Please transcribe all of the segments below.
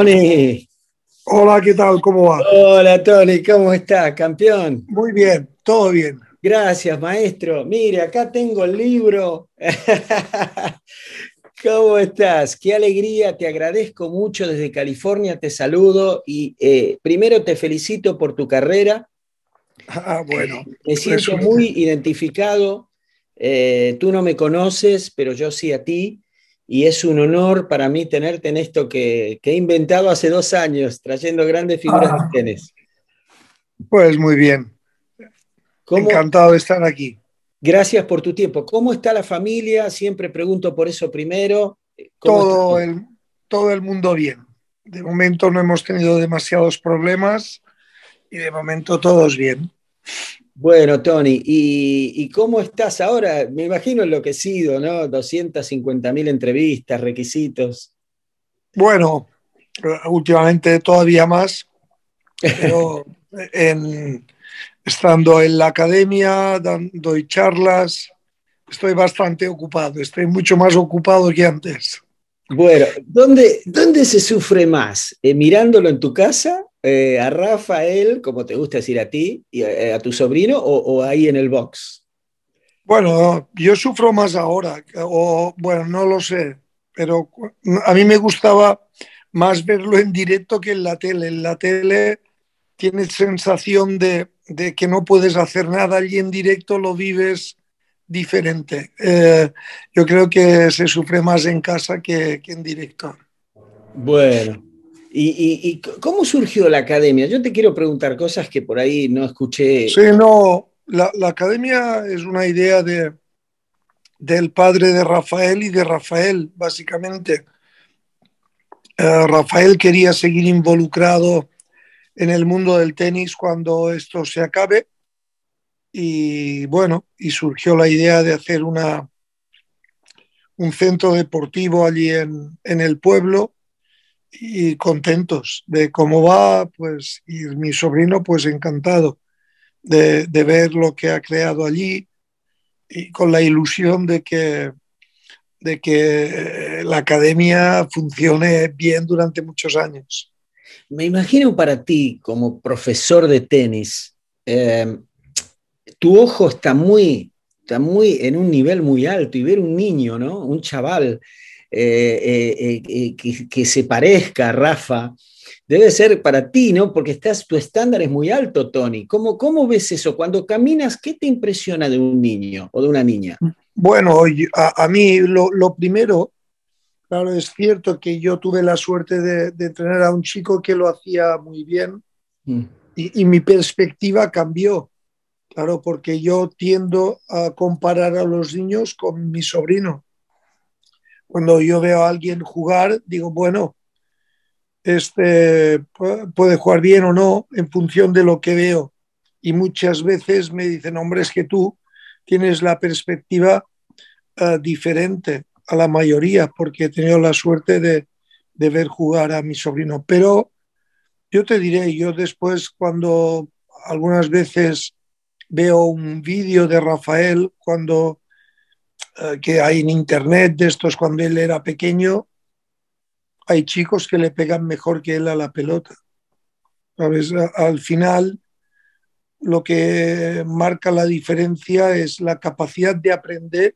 Toni. Hola, ¿qué tal? ¿Cómo va? Hola, Toni, ¿cómo estás, campeón? Muy bien, todo bien. Gracias, maestro. Mire, acá tengo el libro. ¿Cómo estás? Qué alegría, te agradezco mucho. Desde California te saludo y primero te felicito por tu carrera. Ah, bueno. Me siento muy identificado. Tú no me conoces, pero yo sí a ti. Y es un honor para mí tenerte en esto que he inventado hace 2 años, trayendo grandes figuras de tenis. Pues muy bien. Encantado de estar aquí. Gracias por tu tiempo. ¿Cómo está la familia? Siempre pregunto por eso primero. Todo el mundo bien. De momento no hemos tenido demasiados problemas y de momento todos bien. Bueno, Toni, ¿y cómo estás ahora? Me imagino enloquecido, ¿no? 250.000 entrevistas, requisitos. Bueno, últimamente todavía más, pero estando en la academia, doy charlas, estoy bastante ocupado, estoy mucho más ocupado que antes. Bueno, ¿dónde se sufre más? ¿Mirándolo en tu casa? ¿A Rafael, como te gusta decir a ti, y a tu sobrino, o ahí en el box? Bueno, yo sufro más ahora, o bueno, no lo sé, pero a mí me gustaba más verlo en directo que en la tele. En la tele tienes sensación de que no puedes hacer nada, y en directo lo vives diferente. Yo creo que se sufre más en casa que en directo. Bueno. ¿Y cómo surgió la academia? Yo te quiero preguntar cosas que por ahí no escuché. Sí, no, la academia es una idea del padre de Rafael y de Rafael, básicamente. Rafael quería seguir involucrado en el mundo del tenis cuando esto se acabe y bueno, y surgió la idea de hacer un centro deportivo allí en el pueblo. Y contentos de cómo va, pues, y mi sobrino, pues, encantado de ver lo que ha creado allí y con la ilusión de que la academia funcione bien durante muchos años. Me imagino para ti, como profesor de tenis, tu ojo está muy en un nivel muy alto y ver un niño, ¿no? Un chaval. Que se parezca a Rafa, debe ser para ti, ¿no? Porque tu estándar es muy alto, Toni. ¿Cómo ves eso? Cuando caminas, ¿qué te impresiona de un niño o de una niña? Bueno, a mí lo primero, claro, es cierto que yo tuve la suerte de entrenar a un chico que lo hacía muy bien y mi perspectiva cambió, claro, porque yo tiendo a comparar a los niños con mi sobrino. Cuando yo veo a alguien jugar, digo, bueno, este puede jugar bien o no en función de lo que veo. Y muchas veces me dicen, hombre, es que tú tienes la perspectiva diferente a la mayoría, porque he tenido la suerte de ver jugar a mi sobrino. Pero yo te diré, yo después cuando algunas veces veo un vídeo de Rafael, cuando que hay en internet de estos cuando él era pequeño, hay chicos que le pegan mejor que él a la pelota. ¿Sabes? Al final lo que marca la diferencia es la capacidad de aprender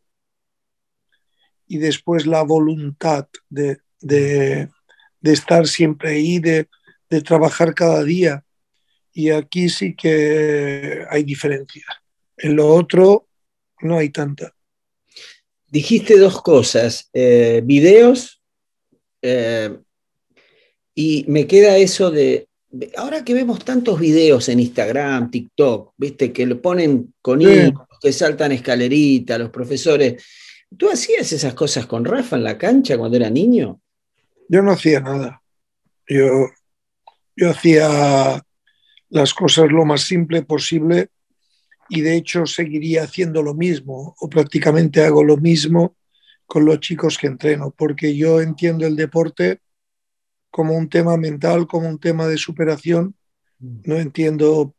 y después la voluntad de estar siempre ahí, de trabajar cada día. Y aquí sí que hay diferencia. En lo otro no hay tanta. Dijiste 2 cosas, videos, y me queda eso de, ahora que vemos tantos videos en Instagram, TikTok, viste, que lo ponen con hijos, que saltan escalerita, los profesores. ¿Tú hacías esas cosas con Rafa en la cancha cuando era niño? Yo no hacía nada. Yo hacía las cosas lo más simple posible. Y de hecho seguiría haciendo lo mismo, o prácticamente hago lo mismo con los chicos que entreno, porque yo entiendo el deporte como un tema mental, como un tema de superación. No entiendo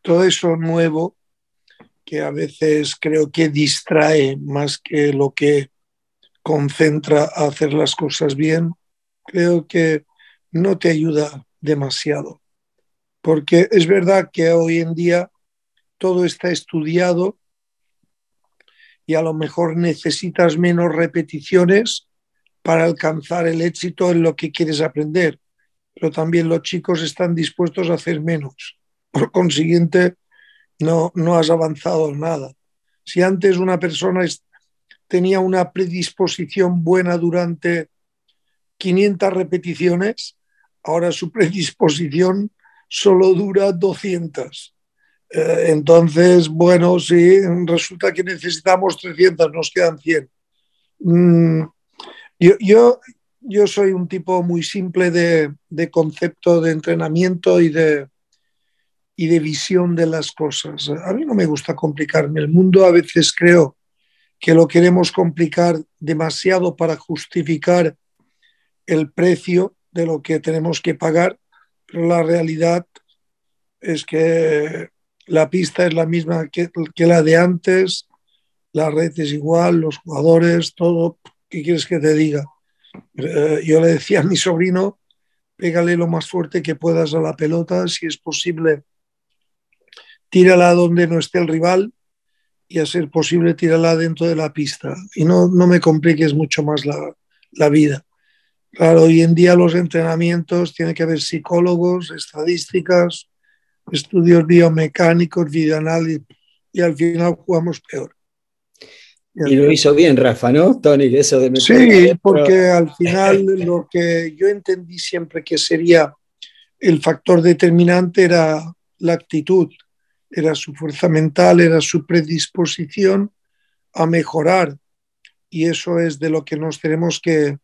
todo eso nuevo que a veces creo que distrae más que lo que concentra a hacer las cosas bien. Creo que no te ayuda demasiado, porque es verdad que hoy en día todo está estudiado y a lo mejor necesitas menos repeticiones para alcanzar el éxito en lo que quieres aprender, pero también los chicos están dispuestos a hacer menos. Por consiguiente, no has avanzado nada. Si antes una persona tenía una predisposición buena durante 500 repeticiones, ahora su predisposición solo dura 200. Entonces, bueno, sí, resulta que necesitamos 300, nos quedan 100. Yo soy un tipo muy simple de concepto de entrenamiento y de visión de las cosas. A mí no me gusta complicarme el mundo. A veces creo que lo queremos complicar demasiado para justificar el precio de lo que tenemos que pagar, pero la realidad es que la pista es la misma que la de antes, la red es igual, los jugadores, todo. ¿Qué quieres que te diga? Yo le decía a mi sobrino, pégale lo más fuerte que puedas a la pelota, si es posible tírala donde no esté el rival y a ser posible tírala dentro de la pista y no me compliques mucho más la vida. Claro, hoy en día los entrenamientos tiene que haber psicólogos, estadísticas, estudios biomecánicos, videoanálisis, y al final jugamos peor. Y lo hizo bien Rafa, ¿no, Toni? Eso de meter, porque pero... al final lo que yo entendí siempre que sería el factor determinante era la actitud, era su fuerza mental, era su predisposición a mejorar, y eso es de lo que nos tenemos que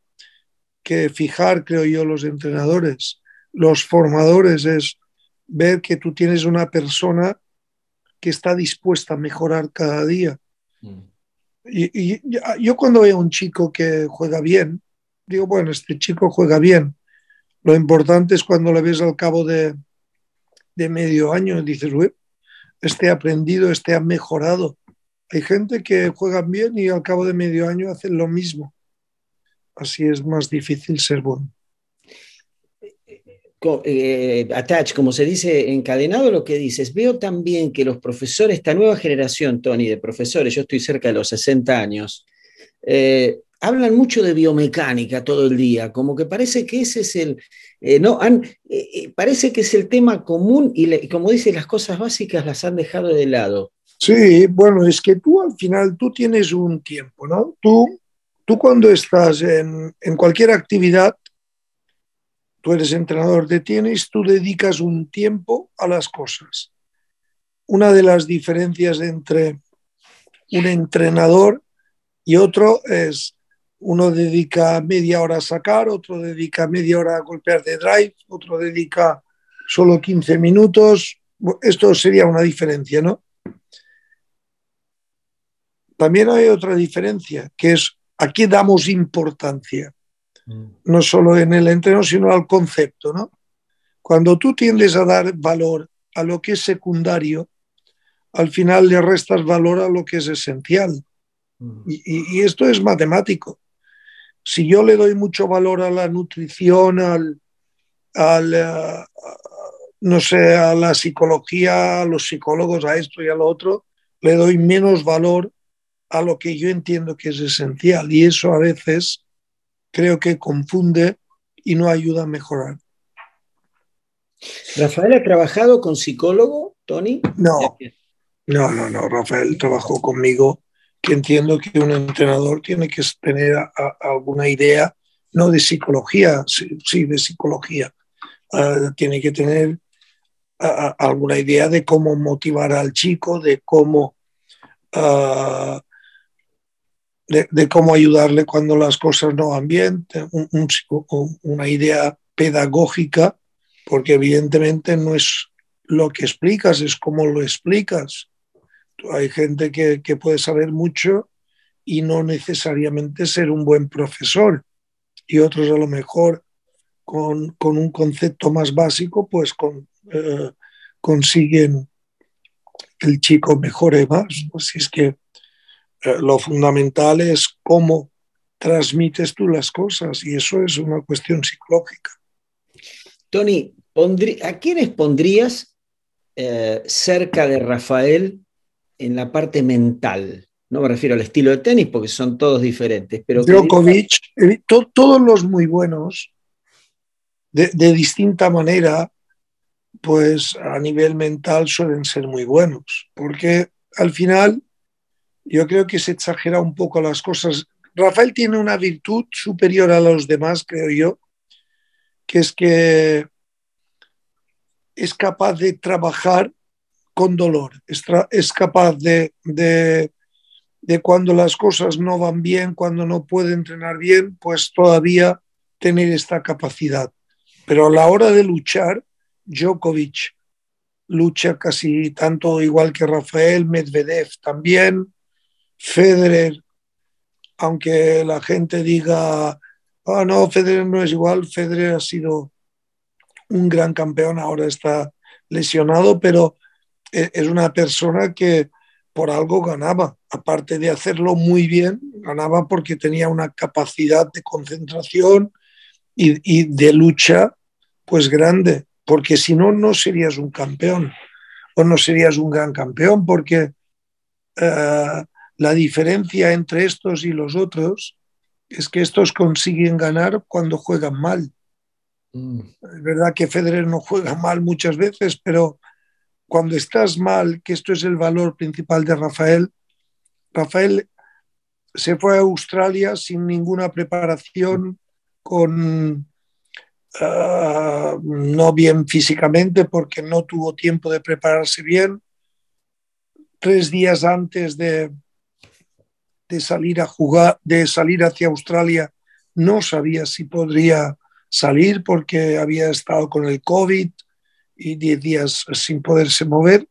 fijar, creo yo, los entrenadores, los formadores, es ver que tú tienes una persona que está dispuesta a mejorar cada día. Y yo cuando veo a un chico que juega bien, digo, bueno, este chico juega bien. Lo importante es cuando le ves al cabo de medio año y dices, uy, este ha aprendido, este ha mejorado. Hay gente que juega bien y al cabo de medio año hacen lo mismo. Así es más difícil ser bueno. Attach, como se dice, encadenado lo que dices. Veo también que los profesores, esta nueva generación, Toni, de profesores, yo estoy cerca de los 60 años, hablan mucho de biomecánica todo el día, como que parece que ese es el... parece que es el tema común y, como dice, las cosas básicas las han dejado de lado. Sí, bueno, es que tú al final, tú tienes un tiempo, ¿no? Tú cuando estás en cualquier actividad, tú eres entrenador de tenis, tú dedicas un tiempo a las cosas. Una de las diferencias entre un entrenador y otro es, uno dedica media hora a sacar, otro dedica media hora a golpear de drive, otro dedica solo 15 minutos. Esto sería una diferencia, ¿no? También hay otra diferencia, que es ¿a qué damos importancia? No solo en el entreno, sino al concepto, ¿no? Cuando tú tiendes a dar valor a lo que es secundario, al final le restas valor a lo que es esencial. Y esto es matemático. Si yo le doy mucho valor a la nutrición, no sé, a la psicología, a los psicólogos, a esto y a lo otro, le doy menos valor a lo que yo entiendo que es esencial, y eso a veces creo que confunde y no ayuda a mejorar. ¿Rafael ha trabajado con psicólogo, Toni? No, Rafael trabajó conmigo, que entiendo que un entrenador tiene que tener alguna idea, no de psicología, sí de psicología, tiene que tener alguna idea de cómo motivar al chico, de cómo... De cómo ayudarle cuando las cosas no van bien, una idea pedagógica, porque evidentemente no es lo que explicas, es cómo lo explicas. Hay gente que puede saber mucho y no necesariamente ser un buen profesor, y otros a lo mejor con un concepto más básico pues consiguen que el chico mejore más. Así es que lo fundamental es cómo transmites tú las cosas, y eso es una cuestión psicológica. Toni, ¿a quiénes pondrías cerca de Rafael en la parte mental? No me refiero al estilo de tenis porque son todos diferentes. Pero Djokovic, todos los muy buenos, de distinta manera, pues a nivel mental suelen ser muy buenos, porque al final yo creo que se exagera un poco las cosas. Rafael tiene una virtud superior a los demás, creo yo, que es capaz de trabajar con dolor, es capaz de cuando las cosas no van bien, cuando no puede entrenar bien, pues todavía tener esta capacidad. Pero a la hora de luchar, Djokovic lucha casi tanto igual que Rafael, Medvedev también, Federer, aunque la gente diga, oh, no, Federer no es igual, Federer ha sido un gran campeón, ahora está lesionado, pero es una persona que por algo ganaba, aparte de hacerlo muy bien, ganaba porque tenía una capacidad de concentración y de lucha pues grande, porque si no, no serías un campeón o no serías un gran campeón, porque la diferencia entre estos y los otros es que estos consiguen ganar cuando juegan mal. Es verdad que Federer no juega mal muchas veces, pero cuando estás mal, que esto es el valor principal de Rafael. Rafael se fue a Australia sin ninguna preparación, con no bien físicamente porque no tuvo tiempo de prepararse bien. 3 días antes de salir a jugar, de salir hacia Australia, no sabía si podría salir porque había estado con el COVID y 10 días sin poderse mover.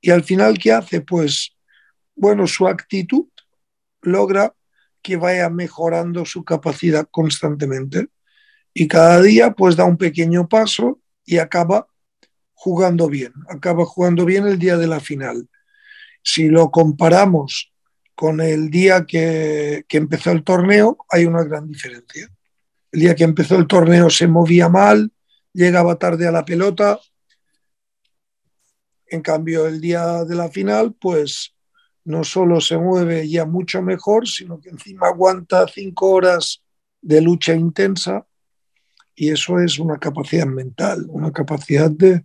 Y al final, ¿qué hace? Pues, bueno, su actitud logra que vaya mejorando su capacidad constantemente. Y cada día, pues, da un pequeño paso y acaba jugando bien. Acaba jugando bien el día de la final. Si lo comparamos con el día que empezó el torneo, hay una gran diferencia. El día que empezó el torneo se movía mal, llegaba tarde a la pelota. En cambio, el día de la final, pues no solo se mueve ya mucho mejor, sino que encima aguanta 5 horas de lucha intensa, y eso es una capacidad mental, una capacidad de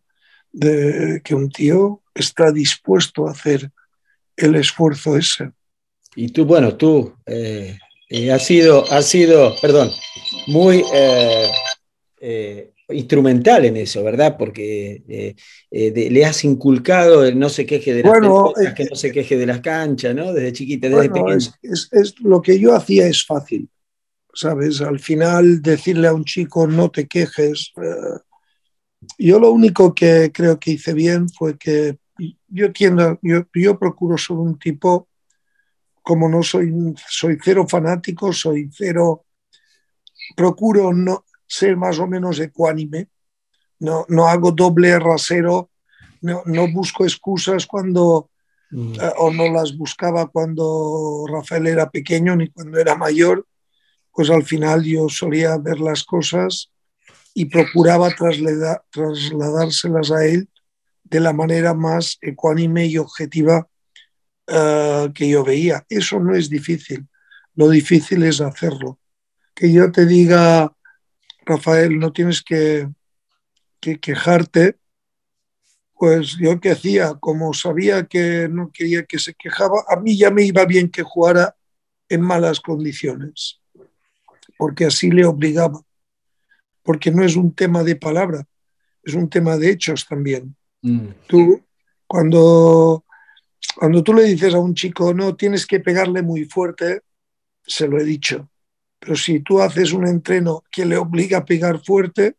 que un tío está dispuesto a hacer el esfuerzo ese. Y tú, bueno, tú has sido, perdón, muy instrumental en eso, ¿verdad? Porque le has inculcado el no se queje de las canchas, que no se queje de las canchas, ¿no? Desde chiquita, desde pequeña. Es lo que yo hacía es fácil, ¿sabes? Al final decirle a un chico no te quejes. Yo lo único que creo que hice bien fue que yo procuro ser un tipo, como no soy cero fanático, soy cero, procuro no ser más o menos ecuánime, no hago doble rasero, no busco excusas cuando, o no las buscaba cuando Rafael era pequeño ni cuando era mayor. Pues al final yo solía ver las cosas y procuraba trasladárselas a él de la manera más ecuánime y objetiva que yo veía. Eso no es difícil, lo difícil es hacerlo. Que yo te diga, Rafael, no tienes que quejarte, pues yo qué hacía, como sabía que no quería que se quejaba, a mí ya me iba bien que jugara en malas condiciones, porque así le obligaba, porque no es un tema de palabra, es un tema de hechos también. Tú, cuando tú le dices a un chico, no, tienes que pegarle muy fuerte, se lo he dicho. Pero si tú haces un entreno que le obliga a pegar fuerte,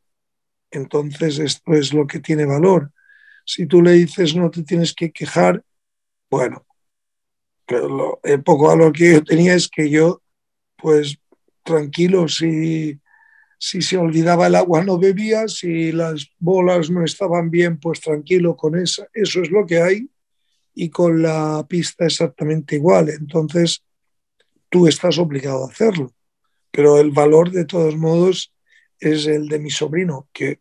entonces esto es lo que tiene valor. Si tú le dices no te tienes que quejar, bueno, pero el poco valor que yo tenía es que yo, pues tranquilo, si se olvidaba el agua no bebía, si las bolas no estaban bien, pues tranquilo con esa. Eso es lo que hay, y con la pista exactamente igual. Entonces tú estás obligado a hacerlo. Pero el valor, de todos modos, es el de mi sobrino, que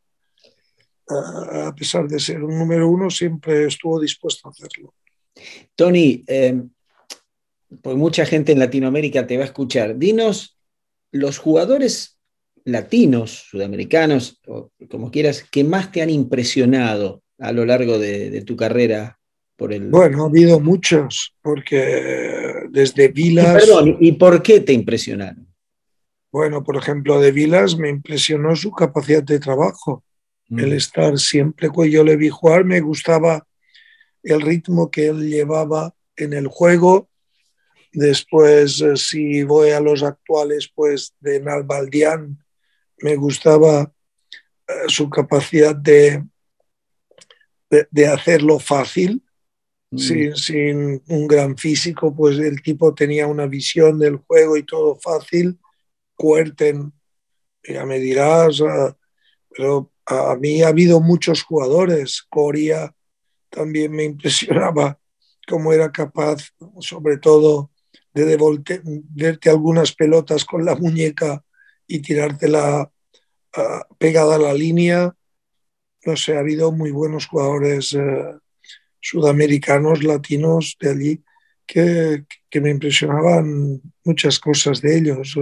a pesar de ser un número uno, siempre estuvo dispuesto a hacerlo. Toni, pues mucha gente en Latinoamérica te va a escuchar. Dinos, los jugadores latinos, sudamericanos, o como quieras, ¿qué más te han impresionado a lo largo de tu carrera? Por el... Bueno, ha habido muchos, porque desde Vilas... Perdón, ¿y por qué te impresionaron? Bueno, por ejemplo, de Vilas me impresionó su capacidad de trabajo, el estar siempre, cuando yo le vi jugar, me gustaba el ritmo que él llevaba en el juego. Después, si voy a los actuales, pues de Nalbaldián, me gustaba su capacidad de hacerlo fácil, sin un gran físico, pues el tipo tenía una visión del juego y todo fácil. Kuerten, ya me dirás, pero a mí ha habido muchos jugadores. Coria también me impresionaba cómo era capaz, sobre todo, de devolverte algunas pelotas con la muñeca y tirártela pegada a la línea. No sé, ha habido muy buenos jugadores sudamericanos, latinos de allí, que me impresionaban muchas cosas de ellos.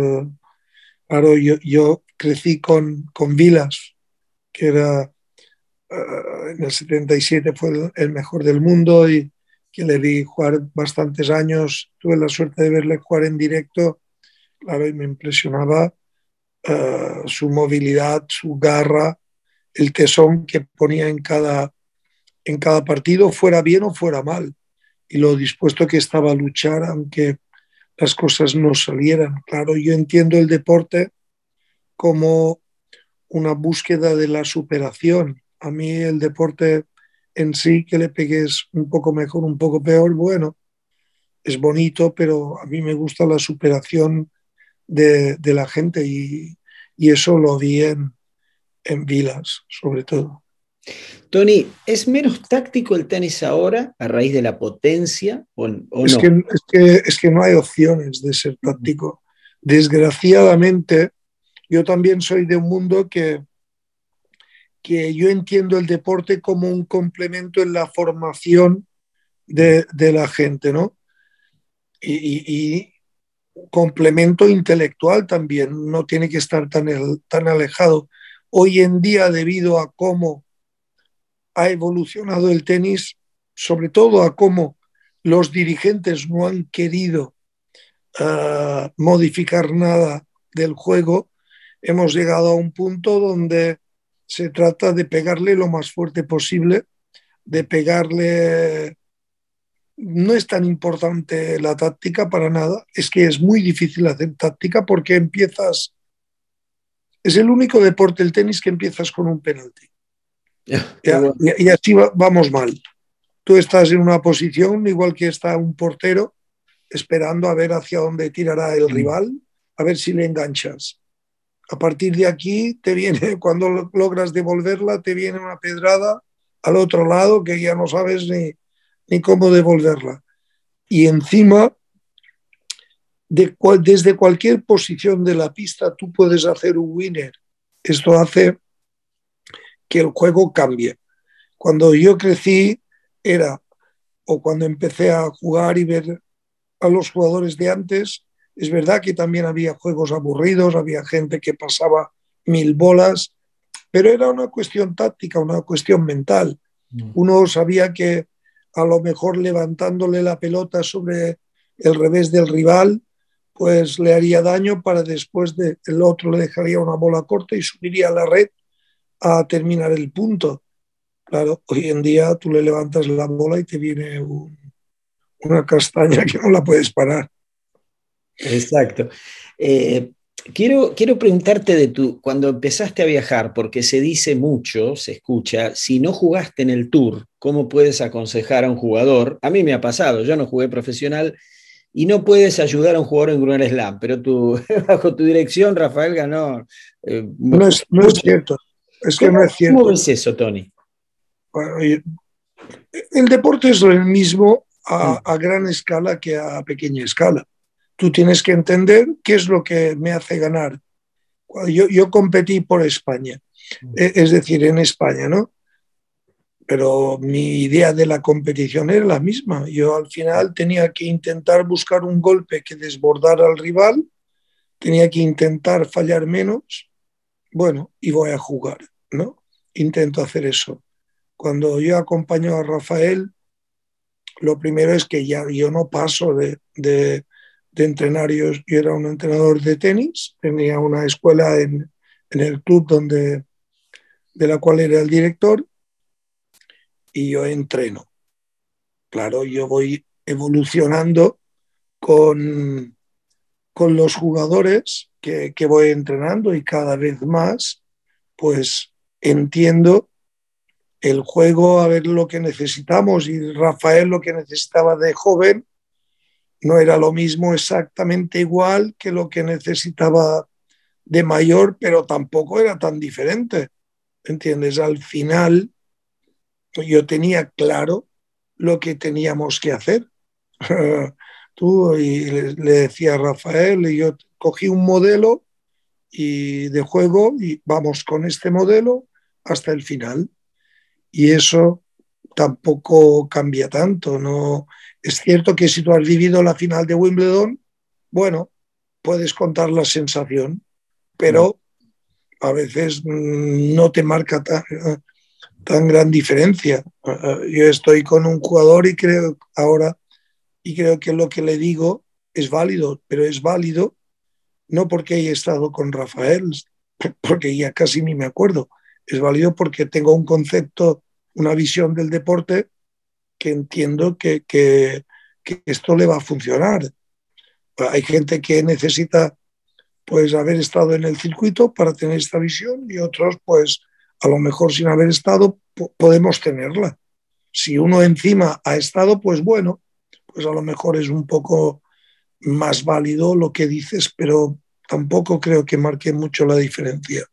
Claro, yo crecí con Vilas, que era en el 77 fue el mejor del mundo y que le vi jugar bastantes años. Tuve la suerte de verle jugar en directo, claro, y me impresionaba su movilidad, su garra, el tesón que ponía en cada partido, fuera bien o fuera mal, y lo dispuesto que estaba a luchar, aunque las cosas no salieran. Claro, yo entiendo el deporte como una búsqueda de la superación. A mí el deporte en sí, que le pegues un poco mejor, un poco peor, bueno, es bonito, pero a mí me gusta la superación de la gente y eso lo vi en Vilas, sobre todo. Toni, ¿es menos táctico el tenis ahora a raíz de la potencia o es no? Es que no hay opciones de ser táctico. Desgraciadamente, yo también soy de un mundo que yo entiendo el deporte como un complemento en la formación de la gente, ¿no? Y complemento intelectual también, no tiene que estar tan alejado. Hoy en día, debido a cómo ha evolucionado el tenis, sobre todo a cómo los dirigentes no han querido modificar nada del juego, hemos llegado a un punto donde se trata de pegarle lo más fuerte posible, de pegarle... No es tan importante la táctica para nada, es que es muy difícil hacer táctica porque empiezas... Es el único deporte, el tenis, que empiezas con un penalti. Y así vamos mal. Tú estás en una posición igual que está un portero esperando a ver hacia dónde tirará el rival, a ver si le enganchas. A partir de aquí te viene, cuando logras devolverla, te viene una pedrada al otro lado que ya no sabes ni cómo devolverla. Y encima desde cualquier posición de la pista tú puedes hacer un winner. Esto hace que el juego cambie. Cuando yo crecí cuando empecé a jugar y ver a los jugadores de antes, es verdad que también había juegos aburridos, había gente que pasaba 1000 bolas, pero era una cuestión táctica, una cuestión mental. Uno sabía que a lo mejor levantándole la pelota sobre el revés del rival, pues le haría daño para después el otro le dejaría una bola corta y subiría a la red a terminar el punto. Claro, hoy en día tú le levantas la bola y te viene una castaña que no la puedes parar. Exacto. Quiero preguntarte cuando empezaste a viajar, porque se dice mucho, se escucha, si no jugaste en el Tour, ¿cómo puedes aconsejar a un jugador? A mí me ha pasado, yo no jugué profesional y no puedes ayudar a un jugador en Grand Slam, pero bajo tu dirección, Rafael ganó. No es cierto. Es que no es cierto. ¿Cómo ves eso, Toni? Bueno, el deporte es el mismo a gran escala que a pequeña escala. Tú tienes que entender qué es lo que me hace ganar. Yo competí por España, es decir, en España, ¿no? Pero mi idea de la competición era la misma. Yo al final tenía que intentar buscar un golpe que desbordara al rival, tenía que intentar fallar menos, bueno, y voy a jugar, ¿no? Intento hacer eso. Cuando yo acompaño a Rafael, lo primero es que ya yo no paso de entrenar. Yo era un entrenador de tenis, tenía una escuela en el club de la cual era el director, y yo entreno. Claro, yo voy evolucionando con los jugadores que voy entrenando, y cada vez más pues entiendo el juego, a ver lo que necesitamos, y Rafael lo que necesitaba de joven no era lo mismo exactamente igual que lo que necesitaba de mayor, pero tampoco era tan diferente, ¿entiendes? Al final yo tenía claro lo que teníamos que hacer. Tú, y le decía a Rafael, y yo cogí un modelo y de juego y vamos con este modelo hasta el final. Y eso tampoco cambia tanto, ¿no? Es cierto que si tú has vivido la final de Wimbledon, bueno, puedes contar la sensación, pero a veces no te marca tan gran diferencia. Yo estoy con un jugador y creo ahora, y creo que lo que le digo es válido, pero es válido no porque haya estado con Rafael, porque ya casi ni me acuerdo. Es válido porque tengo un concepto, una visión del deporte que entiendo que esto le va a funcionar. Hay gente que necesita pues haber estado en el circuito para tener esta visión, y otros pues a lo mejor sin haber estado podemos tenerla. Si uno encima ha estado, pues bueno, pues a lo mejor es un poco más válido lo que dices, pero tampoco creo que marque mucho la diferencia.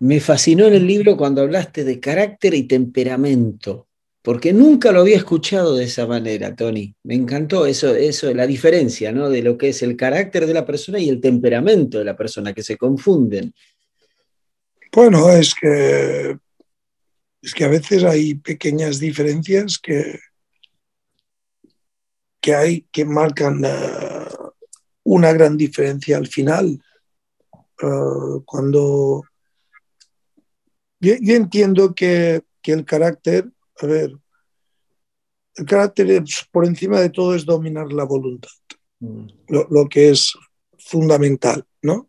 Me fascinó en el libro cuando hablaste de carácter y temperamento, porque nunca lo había escuchado de esa manera, Toni. Me encantó eso, la diferencia, ¿no?, de lo que es el carácter de la persona y el temperamento de la persona, que se confunden. Bueno, es que a veces hay pequeñas diferencias que marcan una gran diferencia al final. Cuando yo entiendo que el carácter, a ver, el carácter es, por encima de todo, es dominar la voluntad, lo que es fundamental, ¿no?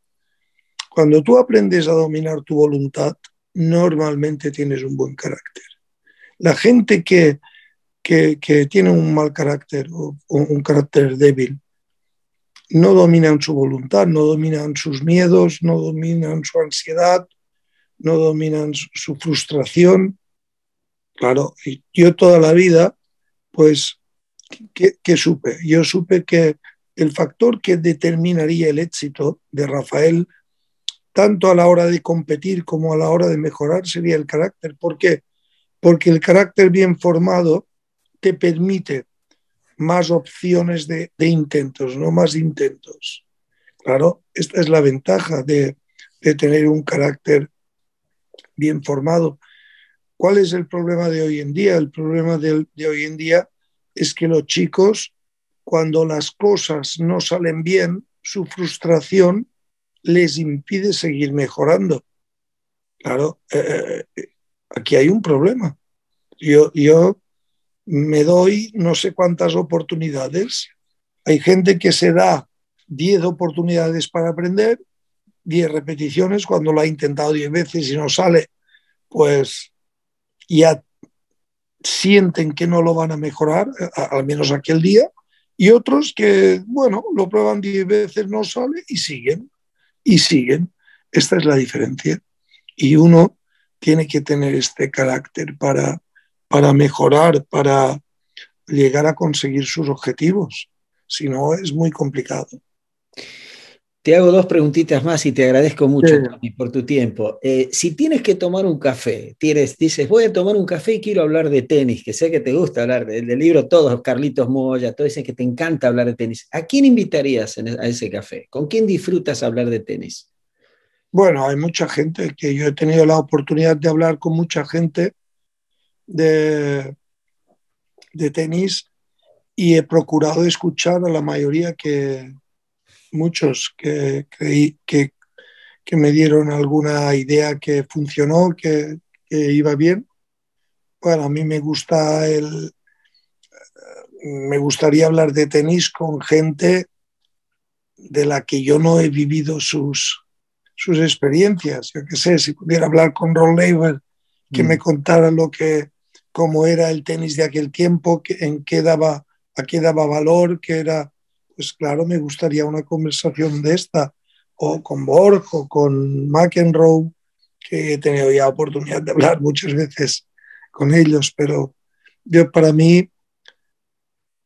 Cuando tú aprendes a dominar tu voluntad, normalmente tienes un buen carácter. La gente que tiene un mal carácter o un carácter débil, no dominan su voluntad, no dominan sus miedos, no dominan su ansiedad, no dominan su frustración. Claro, yo toda la vida, pues, ¿qué supe? Yo supe que el factor que determinaría el éxito de Rafael, tanto a la hora de competir como a la hora de mejorar, sería el carácter. ¿Por qué? Porque el carácter bien formado te permite más opciones de intentos, no más intentos. Claro, esta es la ventaja de tener un carácter bien formado. ¿Cuál es el problema de hoy en día? El problema de hoy en día es que los chicos, cuando las cosas no salen bien, su frustración les impide seguir mejorando. Claro, aquí hay un problema. Yo me doy no sé cuántas oportunidades. Hay gente que se da 10 oportunidades para aprender, 10 repeticiones, cuando lo ha intentado 10 veces y no sale, pues ya sienten que no lo van a mejorar, al menos aquel día, y otros que, bueno, lo prueban 10 veces, no sale y siguen, y siguen. Esta es la diferencia. Y uno tiene que tener este carácter para mejorar, para llegar a conseguir sus objetivos. Si no, es muy complicado. Te hago dos preguntitas más y te agradezco mucho, sí, Toni, por tu tiempo. Si tienes que tomar un café, dices, voy a tomar un café y quiero hablar de tenis, que sé que te gusta hablar del libro, todos, Carlitos Moya, todos dicen que te encanta hablar de tenis. ¿A quién invitarías a ese café? ¿Con quién disfrutas hablar de tenis? Bueno, hay mucha gente, que yo he tenido la oportunidad de hablar con mucha gente de tenis y he procurado escuchar a la mayoría muchos que creí que me dieron alguna idea que funcionó, que iba bien. Bueno, a mí me gustaría hablar de tenis con gente de la que yo no he vivido sus experiencias. Yo qué sé, si pudiera hablar con Ron Leiber, que me contara cómo era el tenis de aquel tiempo, a qué daba valor, qué era. Pues claro, me gustaría una conversación de esta, o con Borg, o con McEnroe, que he tenido ya oportunidad de hablar muchas veces con ellos, pero para mí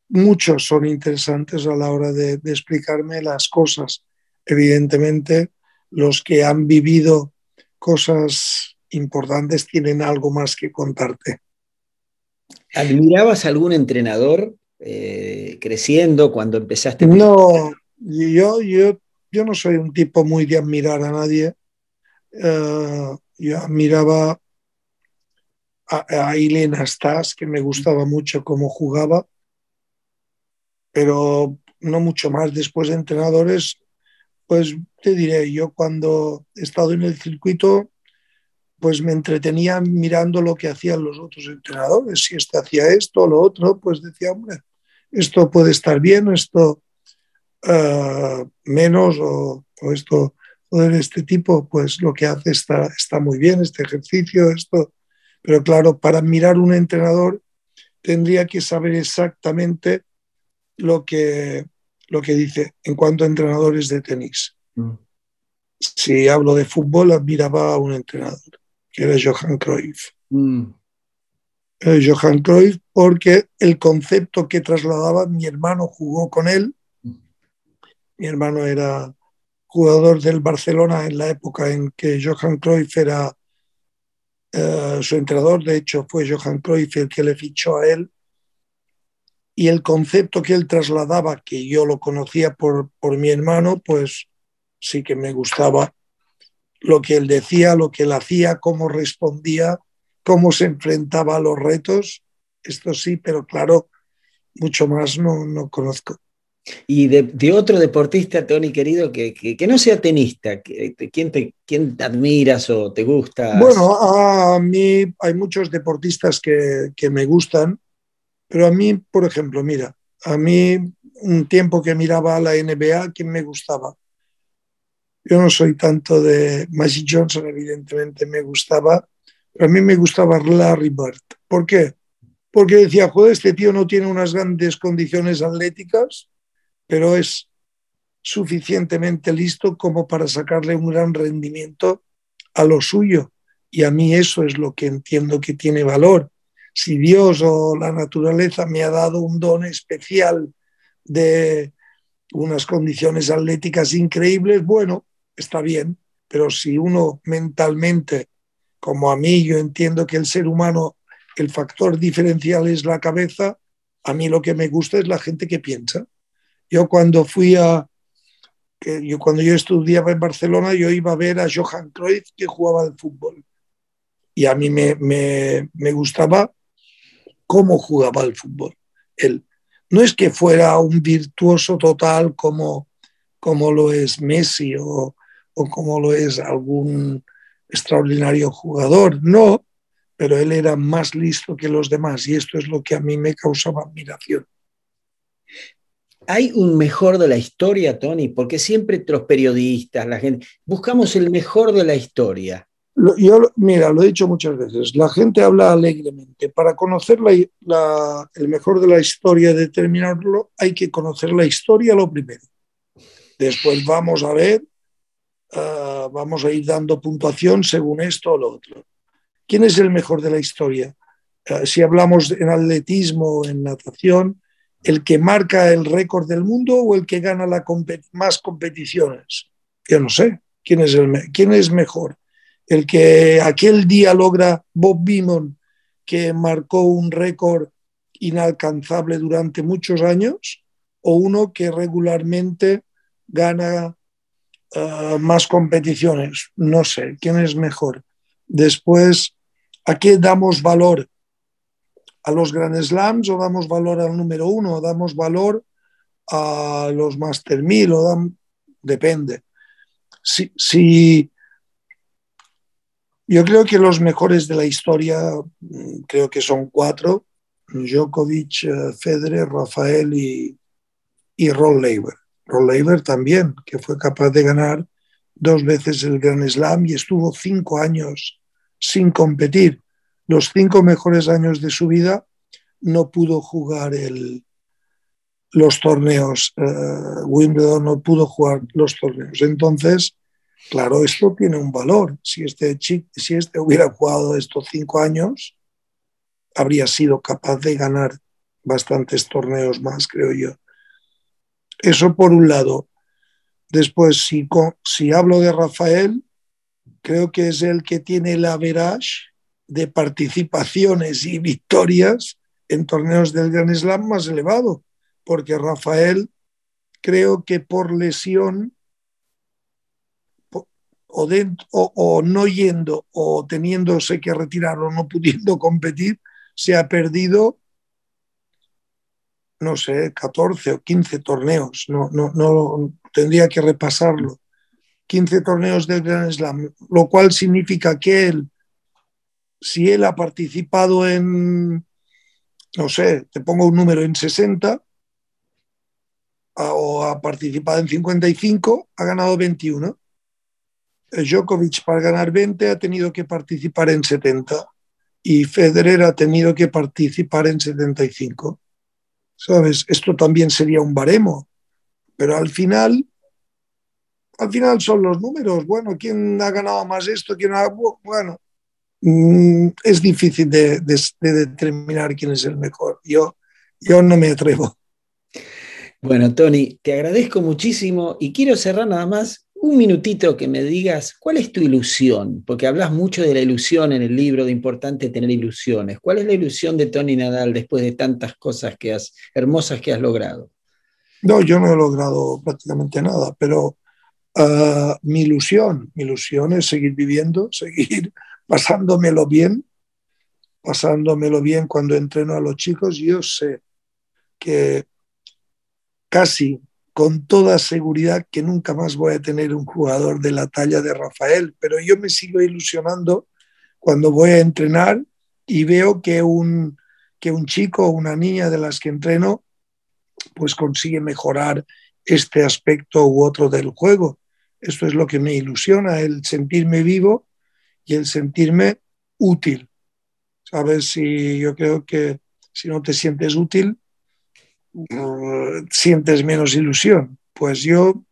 muchos son interesantes a la hora de explicarme las cosas. Evidentemente, los que han vivido cosas importantes tienen algo más que contarte. ¿Admirabas a algún entrenador creciendo cuando empezaste? No, yo no soy un tipo muy de admirar a nadie. Yo admiraba a Elena Stas, que me gustaba mucho cómo jugaba, pero no mucho más. Después de entrenadores, pues te diré, yo cuando he estado en el circuito, pues me entretenía mirando lo que hacían los otros entrenadores. Si este hacía esto o lo otro, pues decía, hombre, esto puede estar bien, esto menos, o esto, o de este tipo, pues lo que hace está muy bien, este ejercicio, esto. Pero claro, para mirar un entrenador tendría que saber exactamente lo que dice en cuanto a entrenadores de tenis. Si hablo de fútbol, admiraba a un entrenador, que era Johan Cruyff. Johan Cruyff, porque el concepto que trasladaba, mi hermano jugó con él. Mi hermano era jugador del Barcelona en la época en que Johan Cruyff era su entrenador. De hecho, fue Johan Cruyff el que le fichó a él, y el concepto que él trasladaba, que yo lo conocía por mi hermano, pues sí que me gustaba lo que él decía, lo que él hacía, cómo respondía, cómo se enfrentaba a los retos. Esto sí, pero claro, mucho más no conozco. Y de otro deportista, Toni, querido, que no sea tenista, ¿quién te admiras o te gusta? Bueno, a mí hay muchos deportistas que me gustan, pero a mí, por ejemplo, mira, a mí un tiempo que miraba a la NBA, ¿quién me gustaba? Yo no soy tanto de Magic Johnson, evidentemente me gustaba, pero a mí me gustaba Larry Bird. ¿Por qué? Porque decía, joder, este tío no tiene unas grandes condiciones atléticas, pero es suficientemente listo como para sacarle un gran rendimiento a lo suyo. Y a mí eso es lo que entiendo que tiene valor. Si Dios o la naturaleza me ha dado un don especial de unas condiciones atléticas increíbles, bueno, está bien, pero si uno mentalmente, como a mí, yo entiendo que el ser humano, el factor diferencial es la cabeza, a mí lo que me gusta es la gente que piensa. Cuando yo estudiaba en Barcelona, yo iba a ver a Johan Cruyff, que jugaba al fútbol. Y a mí me gustaba cómo jugaba al fútbol. Él no es que fuera un virtuoso total como lo es Messi o como lo es algún extraordinario jugador. No, pero él era más listo que los demás, y esto es lo que a mí me causaba admiración. ¿Hay un mejor de la historia, Toni? Porque siempre los periodistas, la gente, buscamos el mejor de la historia. Mira, lo he dicho muchas veces, la gente habla alegremente. Para conocer el mejor de la historia, determinarlo, hay que conocer la historia lo primero. Después vamos a ver, vamos a ir dando puntuación según esto o lo otro. ¿Quién es el mejor de la historia? Si hablamos en atletismo o en natación, ¿el que marca el récord del mundo o el que gana más competiciones? Yo no sé quién es mejor. El que aquel día logra Bob Beamon, que marcó un récord inalcanzable durante muchos años, o uno que regularmente gana más competiciones. No sé quién es mejor. Después, ¿a qué damos valor? a los Grand Slams o damos valor al número uno, o damos valor a los Master 1000, o depende. Si yo creo que los mejores de la historia, creo que son 4, Djokovic, Federer, Rafael y Ron Leiber. Ron Leiber también, que fue capaz de ganar 2 veces el Grand Slam y estuvo 5 años sin competir. Los 5 mejores años de su vida no pudo jugar los torneos. Wimbledon no pudo jugar los torneos. Entonces, claro, esto tiene un valor. Si este hubiera jugado estos 5 años, habría sido capaz de ganar bastantes torneos más, creo yo. Eso por un lado. Después, si hablo de Rafael, creo que es el que tiene el average de participaciones y victorias en torneos del Grand Slam más elevado, porque Rafael, creo que por lesión o no yendo o teniéndose que retirar o no pudiendo competir, se ha perdido, no sé, 14 o 15 torneos, no tendría que repasarlo, 15 torneos del Grand Slam, lo cual significa que si él ha participado en, no sé, te pongo un número, en 60, o ha participado en 55, ha ganado 21. Djokovic, para ganar 20, ha tenido que participar en 70, y Federer ha tenido que participar en 75. ¿Sabes? Esto también sería un baremo, pero al final son los números. Bueno, ¿quién ha ganado más esto? Bueno, es difícil de determinar quién es el mejor. Yo no me atrevo. Bueno, Toni, te agradezco muchísimo y quiero cerrar nada más un minutito que me digas cuál es tu ilusión, porque hablas mucho de la ilusión en el libro, de importante tener ilusiones. ¿Cuál es la ilusión de Toni Nadal después de tantas cosas hermosas que has logrado? No, yo no he logrado prácticamente nada, pero mi ilusión es seguir viviendo, seguir pasándomelo bien cuando entreno a los chicos. Yo sé que casi con toda seguridad que nunca más voy a tener un jugador de la talla de Rafael, pero yo me sigo ilusionando cuando voy a entrenar y veo que un chico o una niña de las que entreno pues consigue mejorar este aspecto u otro del juego. Esto es lo que me ilusiona, el sentirme vivo y el sentirme útil. ¿Sabes? Si yo creo que si no te sientes útil, sientes menos ilusión. Pues yo,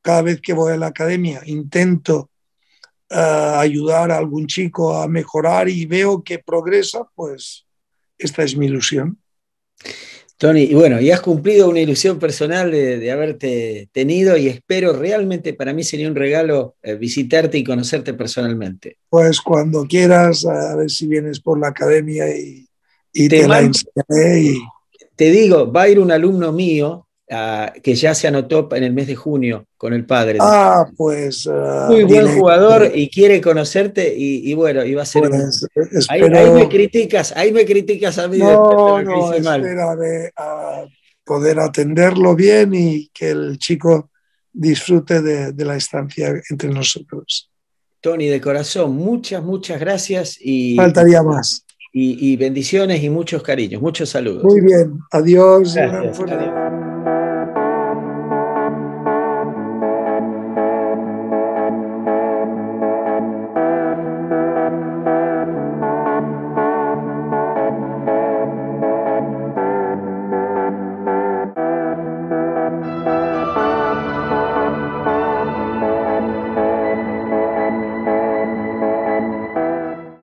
cada vez que voy a la academia, intento ayudar a algún chico a mejorar y veo que progresa, pues esta es mi ilusión. Toni, y bueno, y has cumplido una ilusión personal de haberte tenido, y espero realmente, para mí sería un regalo visitarte y conocerte personalmente. Pues cuando quieras, a ver si vienes por la academia y te la enseñaré. Te digo, va a ir un alumno mío que ya se anotó en el mes de junio con el padre. Ah, pues... muy buen jugador y quiere conocerte y bueno, y va a ser... Pues, ahí me criticas a mí. No, esperaré a poder atenderlo bien y que el chico disfrute de la estancia entre nosotros. Toni, de corazón, muchas gracias y... Faltaría más. Y bendiciones y muchos cariños, muchos saludos. Muy bien, adiós. Gracias.